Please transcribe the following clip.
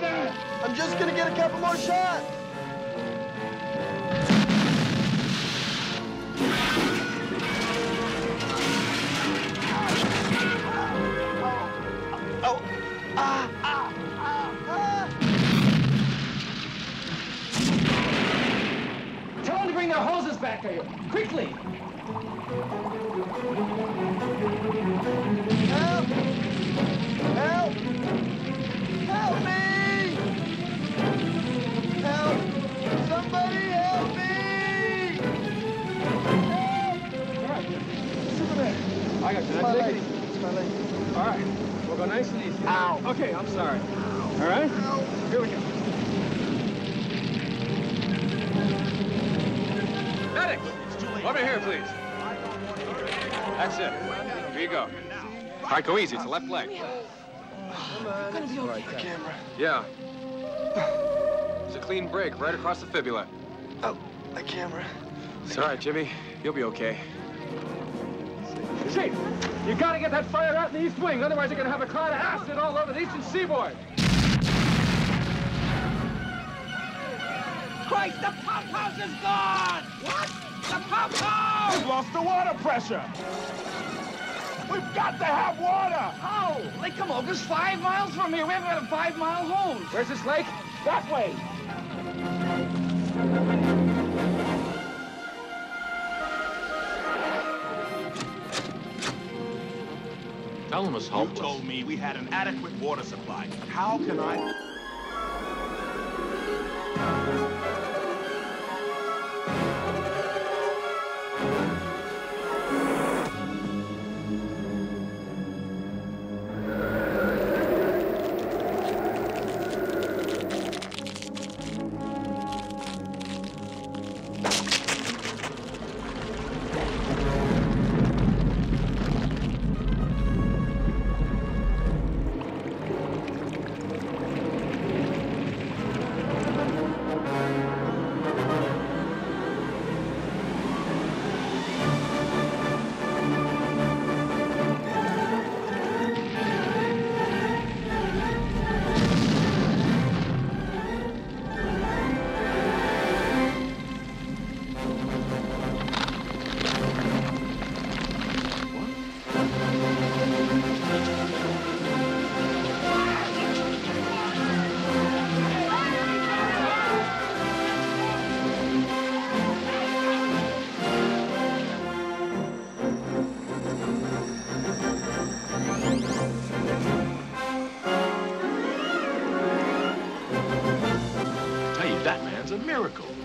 brother! I'm just gonna get a couple more shots. Tell them to bring their hoses back here, quickly! Help! Help! Help me! Help! Somebody help me! Help! All right, Superman. I got you. That's it. It's my leg. All right, we'll go nice and easy. Ow! Okay, I'm sorry. Ow. All right? Ow. Here we go. Medic! Over here, please. That's it. Here you go. All right, go easy. It's the left leg. It's gonna be okay. The camera. Yeah. It's a clean break right across the fibula. Oh, the camera. It's all right, Jimmy. You'll be okay. Chief, you gotta get that fire out in the east wing. Otherwise, you're gonna have a cloud of acid all over the eastern seaboard. Christ, the pump house is gone! What? The pump house! We've lost the water pressure! We've got to have water! How? Lake Camoga's 5 miles from here. We haven't got a 5-mile home. Where's this lake? That way! Tell them it's hopeless. You told me we had an adequate water supply. How can I... Batman's a miracle.